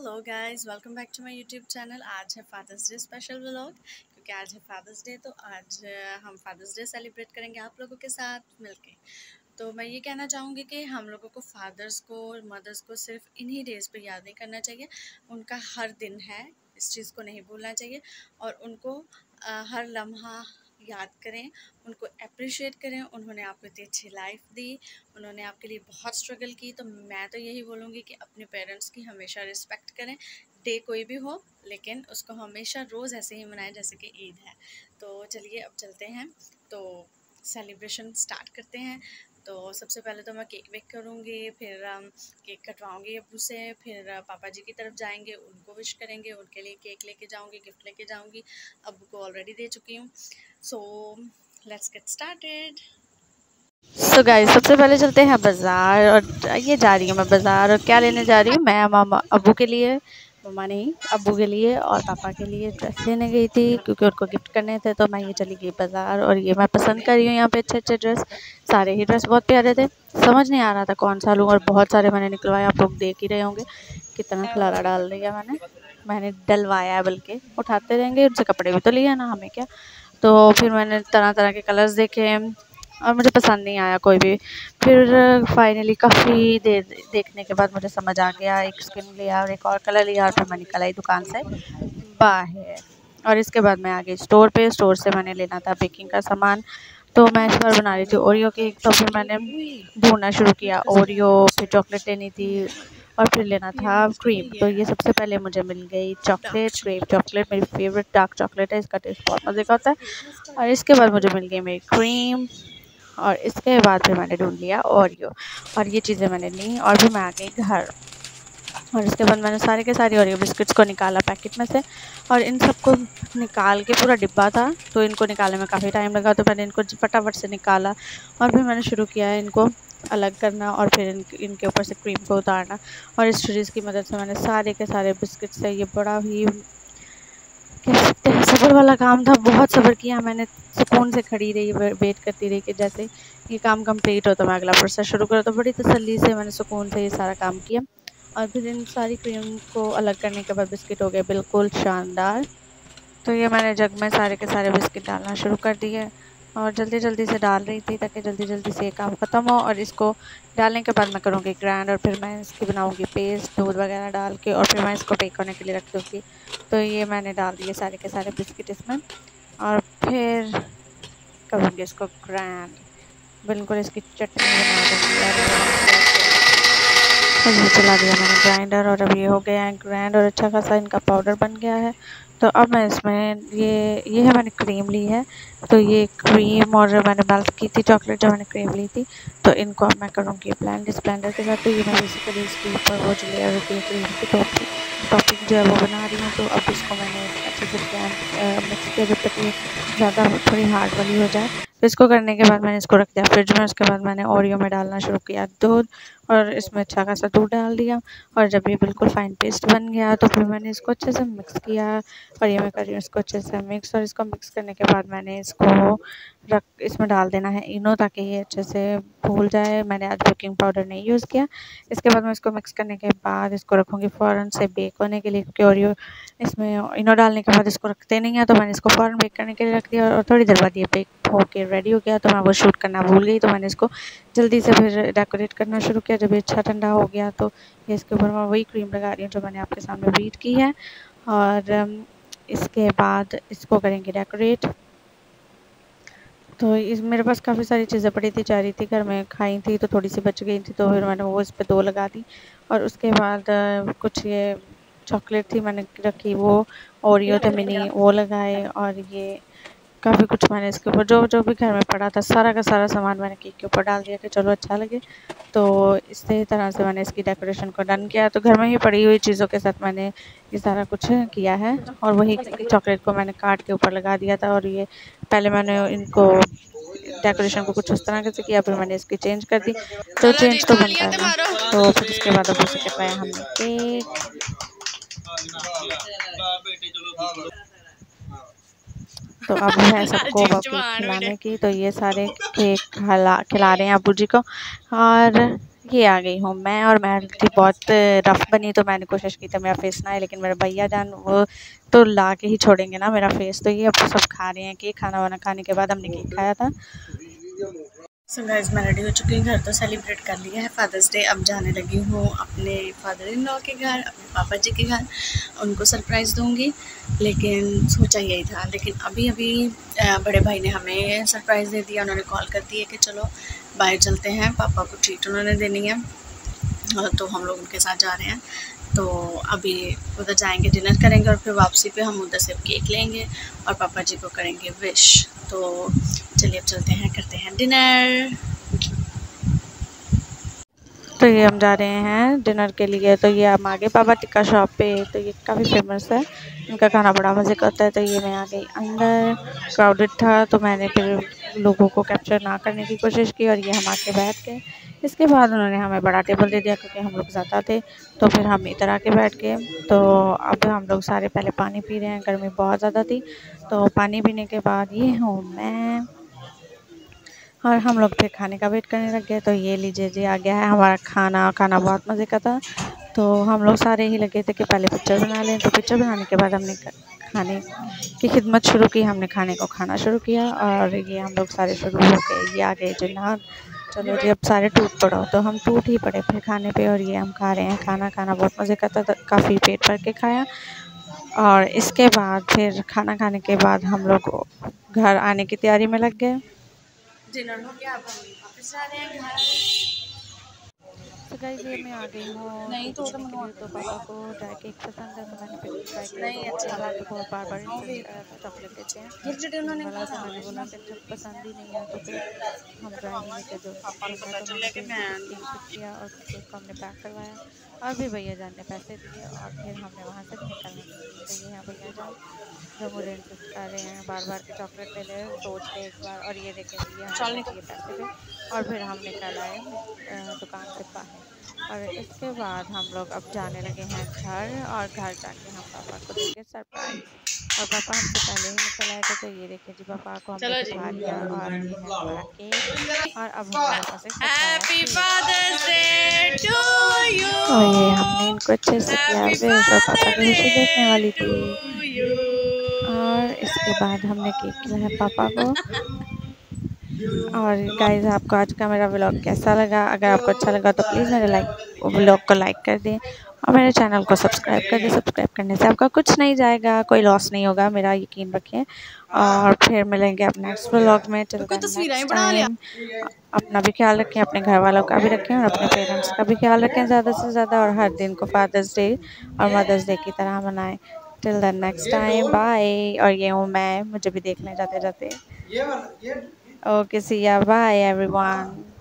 Hello guys, welcome back to my YouTube channel. आज है fathers day special vlog, क्योंकि आज है फादर्स डे, तो आज हम फादर्स डे सेलिब्रेट करेंगे आप लोगों के साथ मिलके। तो मैं ये कहना चाहूँगी कि हम लोगों को फादर्स को और मदर्स को सिर्फ इन्हीं डेज़ पे याद नहीं करना चाहिए, उनका हर दिन है, इस चीज़ को नहीं भूलना चाहिए। और उनको हर लम्हा याद करें, उनको अप्रिशिएट करें। उन्होंने आपको इतनी अच्छी लाइफ दी, उन्होंने आपके लिए बहुत स्ट्रगल की। तो मैं तो यही बोलूँगी कि अपने पेरेंट्स की हमेशा रिस्पेक्ट करें। डे कोई भी हो, लेकिन उसको हमेशा रोज़ ऐसे ही मनाएं जैसे कि ईद है। तो चलिए अब चलते हैं, तो सेलिब्रेशन स्टार्ट करते हैं। तो सबसे पहले तो मैं केक बेक करूँगी, फिर केक कटवाऊँगी अबू से, फिर पापा जी की तरफ जाएंगे, उनको विश करेंगे, उनके लिए केक लेके जाऊँगी, गिफ्ट लेके जाऊँगी। अबू को ऑलरेडी दे चुकी हूँ। So let's get started. So guys, सबसे पहले चलते हैं बाज़ार, और ये जा रही हूँ मैं बाज़ार। और क्या लेने जा रही हूँ मैं, मामा अबू के लिए, मम्मा नहीं अबू के लिए और पापा के लिए ड्रेस लेने गई थी, क्योंकि उनको गिफ्ट करने थे। तो मैं ये चली गई बाज़ार, और ये मैं पसंद कर रही हूँ। यहाँ पे अच्छे अच्छे ड्रेस, सारे ही ड्रेस बहुत प्यारे थे, समझ नहीं आ रहा था कौन सा लूँ। और बहुत सारे मैंने निकलवाए, आप लोग देख ही रहे होंगे कितना खलारा डाल दिया मैंने डलवाया, बल्कि उठाते रहेंगे। उनसे कपड़े भी तो लिए ना, हमें क्या। तो फिर मैंने तरह तरह के कलर्स देखे और मुझे पसंद नहीं आया कोई भी। फिर फाइनली काफ़ी देर देखने के बाद मुझे समझ आ गया, एक स्किन लिया और एक और कलर लिया, और फिर मैं निकल आई दुकान से बाहर। और इसके बाद मैं आ गई स्टोर पे। स्टोर से मैंने लेना था बेकिंग का सामान, तो मैं इस बार बना रही थी ओरियो केक। तो फिर मैंने भूनना शुरू किया ओरियो, फिर चॉकलेट लेनी थी, और फिर लेना था क्रीम। तो ये सबसे पहले मुझे मिल गई चॉकलेट क्रीम। चॉकलेट मेरी फेवरेट डार्क चॉकलेट है, इसका टेस्ट बहुत मज़े का होता है। और इसके बाद मुझे मिल गई मेरी क्रीम, और इसके बाद फिर मैंने ढूंढ लिया ओरियो, और ये चीज़ें मैंने लीं। और फिर मैं आ गई घर, और इसके बाद मैंने सारे के सारे ओरियो बिस्किट्स को निकाला पैकेट में से, और इन सबको निकाल के, पूरा डिब्बा था तो इनको निकालने में काफ़ी टाइम लगा। तो मैंने इनको फटाफट से निकाला, और फिर मैंने शुरू किया है इनको अलग करना, और फिर इनके ऊपर से क्रीम को उतारना। और इस चीज़ की मदद से मैंने सारे के सारे बिस्किट्स से, ये बड़ा ही कह सकते हैं सब्र वाला काम था, बहुत सब्र किया मैंने, सुकून से खड़ी रही, वेट करती रही कि जैसे ये काम कंप्लीट हो तो मैं अगला प्रोसेस शुरू करूँ। तो बड़ी तसल्ली से मैंने सुकून से ये सारा काम किया। और फिर इन सारी क्रीम को अलग करने के बाद बिस्किट हो गए बिल्कुल शानदार। तो ये मैंने जग में सारे के सारे बिस्किट डालना शुरू कर दिए, और जल्दी जल्दी से डाल रही थी ताकि जल्दी जल्दी से ये काम ख़त्म हो। और इसको डालने के बाद मैं करूँगी ग्राइंड, और फिर मैं इसकी बनाऊँगी पेस्ट दूध वगैरह डाल के, और फिर मैं इसको बेक होने के लिए रख दूँगी। तो ये मैंने डाल दिए सारे के सारे बिस्किट इसमें, और फिर करूँगी इसको ग्राइंड, बिल्कुल इसकी चटनी बना दूँगी। ये चला दिया मैंने ग्राइंडर, और अब ये हो गया है ग्राइंड, और अच्छा खासा इनका पाउडर बन गया है। तो अब मैं इसमें ये है, मैंने क्रीम ली है, तो ये क्रीम और मैंने मेल्ट की थी चॉकलेट जो मैंने क्रीम ली थी, तो इनको अब मैं करूँगी ब्लेंड इस ब्लेंडर के साथ। तो ये मैं बेसिकली इसके ऊपर वो जो लेयर होती है क्रीम की टॉपिंग जो है वो बना रही हूँ। तो अब इसको मैंने अच्छे से ब्लेंड मिक्स किया, जब तक ये ज़्यादा थोड़ी हार्ड वाली हो जाए। तो इसको करने के बाद मैंने इसको रख दिया फ्रिज में। उसके बाद मैंने ओरियो में डालना शुरू किया दूध, और इसमें अच्छा खासा दूध डाल दिया। और जब ये बिल्कुल फाइन पेस्ट बन गया, तो फिर मैंने इसको अच्छे से मिक्स किया, और ये मैं कर रही हूँ इसको अच्छे से मिक्स। और इसको मिक्स करने के बाद मैंने इसको इसमें डाल देना है इनो, ताकि ये अच्छे से फूल जाए। मैंने आज बेकिंग पाउडर नहीं यूज़ किया। इसके बाद मैं इसको मिक्स करने के बाद इसको रखूँगी फ़ौरन से बेक होने के लिए, क्योंकि ओरियो इसमें इनो डालने के बाद इसको रखते नहीं है। तो मैंने इसको फ़ौरन बेक करने के लिए रख दिया, और थोड़ी देर बाद ये बेक होके रेडी हो गया। तो मैं वो शूट करना भूल गई, तो मैंने इसको जल्दी से फिर डेकोरेट करना शुरू किया। जब ये अच्छा ठंडा हो गया, तो ये इसके ऊपर मैं वही क्रीम लगा रही हूँ जो मैंने आपके सामने बीट की है, और इसके बाद इसको करेंगे डेकोरेट। तो इस मेरे पास काफ़ी सारी चीज़ें पड़ी थी, जा रही थी घर में, खाई थी तो थोड़ी सी बच गई थी, तो फिर मैंने वो इस पर दो लगा दी। और उसके बाद कुछ ये चॉकलेट थी मैंने रखी, वो ओरियो थे मिनी, वो लगाए। और ये काफ़ी कुछ मैंने इसके ऊपर जो जो भी घर में पड़ा था, सारा का सारा सामान मैंने केक के ऊपर डाल दिया कि चलो अच्छा लगे। तो इस तरह से मैंने इसकी डेकोरेशन को डन किया। तो घर में ही पड़ी हुई चीज़ों के साथ मैंने ये सारा कुछ किया है, और वही चॉकलेट को मैंने काट के ऊपर लगा दिया था। और ये पहले मैंने इनको डेकोरेशन को कुछ उस तरह से किया, फिर मैंने इसकी चेंज कर दी, तो चेंज तो बन गया। तो फिर इसके बाद अब उसे कटवाया हमने केक। तो अब है सबको अब खिलाने की, तो ये सारे केक खिला रहे हैं अबू जी को। और ये आ गई हूँ मैं, और मैं बहुत रफ़ बनी तो मैंने कोशिश की थी मेरा फेस ना है, लेकिन मेरा भैया जान वो तो ला के ही छोड़ेंगे ना मेरा फेस। तो ये अब सब खा रहे हैं कि खाना वाना खाने के बाद हमने केक खाया था। सो गाइस मैं रेडी हो चुकी हूँ, घर तो सेलिब्रेट कर लिया है फादर्स डे। अब जाने लगी हूँ अपने फादर इन लॉ के घर, अपने पापा जी के घर, उनको सरप्राइज़ दूँगी। लेकिन सोचा यही था, लेकिन अभी अभी बड़े भाई ने हमें सरप्राइज़ दे दिया। उन्होंने कॉल कर दी है कि चलो बाहर चलते हैं, पापा को ट्रीट उन्होंने देनी है, तो हम लोग उनके साथ जा रहे हैं। तो अभी उधर जाएंगे, डिनर करेंगे, और फिर वापसी पे हम उधर से केक लेंगे और पापा जी को करेंगे विश। तो चलिए अब चलते हैं, करते हैं डिनर। तो ये हम जा रहे हैं डिनर के लिए। तो ये हम आ गए पापा टिक्का शॉप पे, तो ये काफ़ी फेमस है, इनका खाना बड़ा मज़े का होता है। तो ये मैं आ गई अंदर, क्राउडेड था तो मैंने फिर लोगों को कैप्चर ना करने की कोशिश की, और ये हम आके बैठ गए। इसके बाद उन्होंने हमें बड़ा टेबल दे दिया क्योंकि हम लोग ज़्यादा थे, तो फिर हम इधर आके बैठ गए। तो अब हम लोग सारे पहले पानी पी रहे हैं, गर्मी बहुत ज़्यादा थी। तो पानी पीने के बाद ये हूँ मैं, और हम लोग फिर खाने का वेट करने लग गए। तो ये लीजिए जी आ गया है हमारा खाना। खाना बहुत मज़े का था, तो हम लोग सारे ही लगे थे कि पहले पिक्चर बना लें। तो पिक्चर बनाने के बाद हमने खाने की खिदमत शुरू की, हमने खाने को खाना शुरू किया, और ये हम लोग सारे शुरू हो गए। ये आ गए जी नहान, चलो जी अब सारे टूट पड़ो, तो हम टूट ही पड़े फिर खाने पे। और ये हम खा रहे हैं खाना, खाना बहुत मज़े का था, काफ़ी पेट भर के खाया। और इसके बाद फिर खाना खाने के बाद हम लोग घर आने की तैयारी में लग गए। डिनर हो गया, अब हम वापस जा रहे हैं घर। तो गाइस ये मैं आ गई हूँ, नहीं तो पापा को ड्राई केक पसंद है, तो मैंने फिर ट्राई किया, नहीं अच्छा लगा तो बहुत बार बार चॉकलेट देते हैं, मैंने बोला पसंद ही नहीं है। तो फिर हम ड्राई के जो किया और केक हमने पैक करवाया, और भी भैया जान ने पैसे दिए, और फिर हमने वहाँ से निकलना। तो ये यहाँ भैया जान जो मुझे इंटरेस्ट कर रहे हैं, बार बार के चॉकलेट ले ले सोच ले एक बार, और ये देखें ये पैसे थे, और फिर हम निकल आए दुकान से बाहर। और इसके बाद हम लोग अब जाने लगे हैं घर, और घर जाके हम पापा को देंगे सरप्राइज। और पापा हमसे पहले ही निकल आए थे, तो ये देखें जी पापा को हमने दिखा दिया, और ये हमारा केक, और अब हमारे पास ये हमने इनको अच्छे से किया विश, और पापा की खुशी देखने वाली थी। और इसके बाद हमने केक खिलाया पापा को। और गाइस आपको आज का मेरा व्लॉग कैसा लगा? अगर आपको अच्छा लगा तो प्लीज़ मेरे व्लॉग को लाइक कर दें, और मेरे चैनल को सब्सक्राइब कर दें। सब्सक्राइब करने से आपका कुछ नहीं जाएगा, कोई लॉस नहीं होगा, मेरा यकीन रखें। और फिर मिलेंगे आप नेक्स्ट व्लॉग में। चलो अपना भी ख्याल रखें, अपने घर वालों का भी रखें, और अपने पेरेंट्स का भी ख्याल रखें ज़्यादा से ज़्यादा, और हर दिन को फादर्स डे और मदर्स डे की तरह मनाएं। Till the next time, bye. और ये हूँ मैं, मुझे भी देखने जाते जाते, ओके सी या, बाय एवरीवन।